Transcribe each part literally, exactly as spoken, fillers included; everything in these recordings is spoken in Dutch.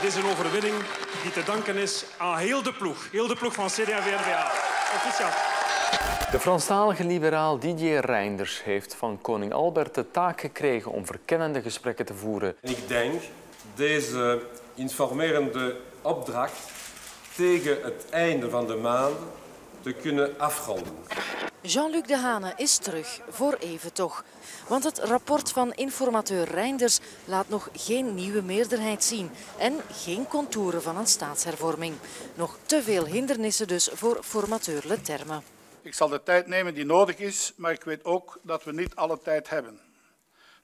Dit is een overwinning die te danken is aan heel de ploeg. Heel de ploeg van C D A V N V A. Officieel. De Franstalige liberaal Didier Reinders heeft van koning Albert de taak gekregen om verkennende gesprekken te voeren. Ik denk deze informerende opdracht tegen het einde van de maand te kunnen afronden. Jean-Luc Dehane is terug, voor even toch. Want het rapport van informateur Reinders laat nog geen nieuwe meerderheid zien en geen contouren van een staatshervorming. Nog te veel hindernissen dus voor formateur Leterme. Ik zal de tijd nemen die nodig is, maar ik weet ook dat we niet alle tijd hebben.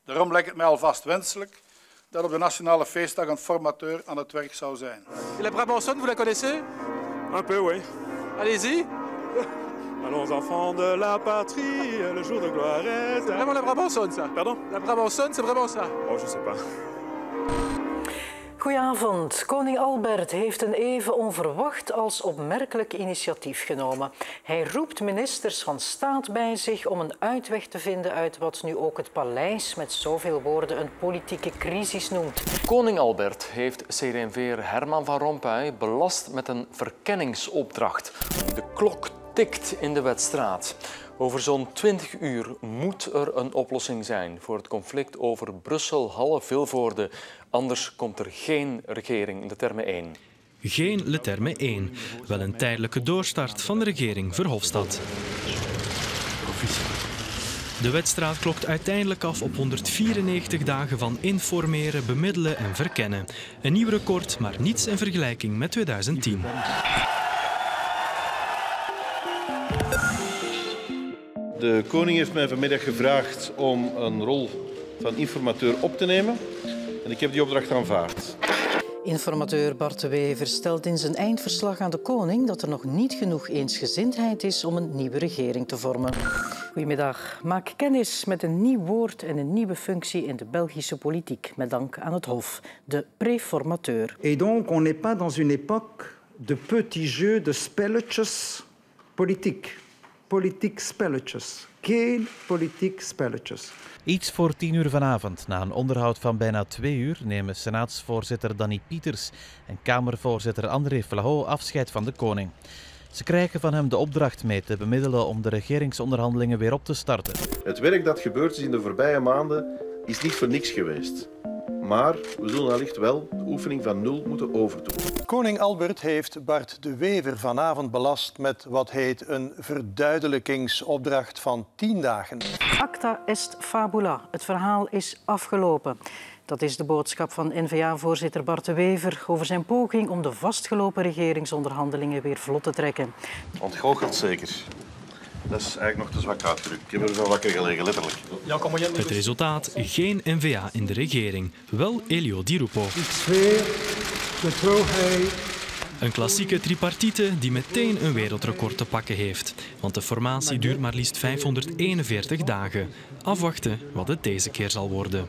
Daarom lijkt het mij alvast wenselijk dat op de Nationale Feestdag een formateur aan het werk zou zijn. La Brabançonne, vous la connaissez? Un peu, oui. Allez-y. Allons enfants de la patrie, le jour de gloire est... C'est vraiment la Brabançonne, ça. Pardon? La Brabançonne, c'est vraiment ça. Oh, je sais pas. Goedenavond. Koning Albert heeft een even onverwacht als opmerkelijk initiatief genomen. Hij roept ministers van staat bij zich om een uitweg te vinden uit wat nu ook het paleis met zoveel woorden een politieke crisis noemt. Koning Albert heeft C D M V'er Herman van Rompuy belast met een verkenningsopdracht. De klok tikt in de wedstraat. Over zo'n twintig uur moet er een oplossing zijn voor het conflict over Brussel-Halle-Vilvoorde. Anders komt er geen regering Leterme één. Geen Leterme één. Wel een tijdelijke doorstart van de regering Verhofstadt. De wedstrijd klokt uiteindelijk af op honderdvierennegentig dagen van informeren, bemiddelen en verkennen. Een nieuw record, maar niets in vergelijking met tweeduizend tien. De koning heeft mij vanmiddag gevraagd om een rol van informateur op te nemen en ik heb die opdracht aanvaard. Informateur Bart de Wever stelt in zijn eindverslag aan de koning dat er nog niet genoeg eensgezindheid is om een nieuwe regering te vormen. Goedemiddag. Maak kennis met een nieuw woord en een nieuwe functie in de Belgische politiek, met dank aan het Hof, de préformateur. Et donc, on n'est pas dans une époque de petits jeux, de spelletjes politiek. Politiek spelletjes. Geen politiek spelletjes. Iets voor tien uur vanavond, na een onderhoud van bijna twee uur, nemen senaatsvoorzitter Danny Pieters en kamervoorzitter André Flahaut afscheid van de koning. Ze krijgen van hem de opdracht mee te bemiddelen om de regeringsonderhandelingen weer op te starten. Het werk dat gebeurd is in de voorbije maanden is niet voor niks geweest. Maar we zullen wellicht wel de oefening van nul moeten overdoen. Koning Albert heeft Bart de Wever vanavond belast met wat heet een verduidelijkingsopdracht van tien dagen. Acta est fabula. Het verhaal is afgelopen. Dat is de boodschap van N-V A-voorzitter Bart de Wever over zijn poging om de vastgelopen regeringsonderhandelingen weer vlot te trekken. Ontgoocheld zeker. Dat is eigenlijk nog te zwak uitgedrukt. Ik heb er zo wakker gelegen, letterlijk. Ja, kom maar, jij... Het resultaat, geen N-V A in de regering. Wel Elio Di Rupo. Ik zweer de troonheid. Een klassieke tripartite die meteen een wereldrecord te pakken heeft. Want de formatie duurt maar liefst vijfhonderdeenenveertig dagen. Afwachten wat het deze keer zal worden.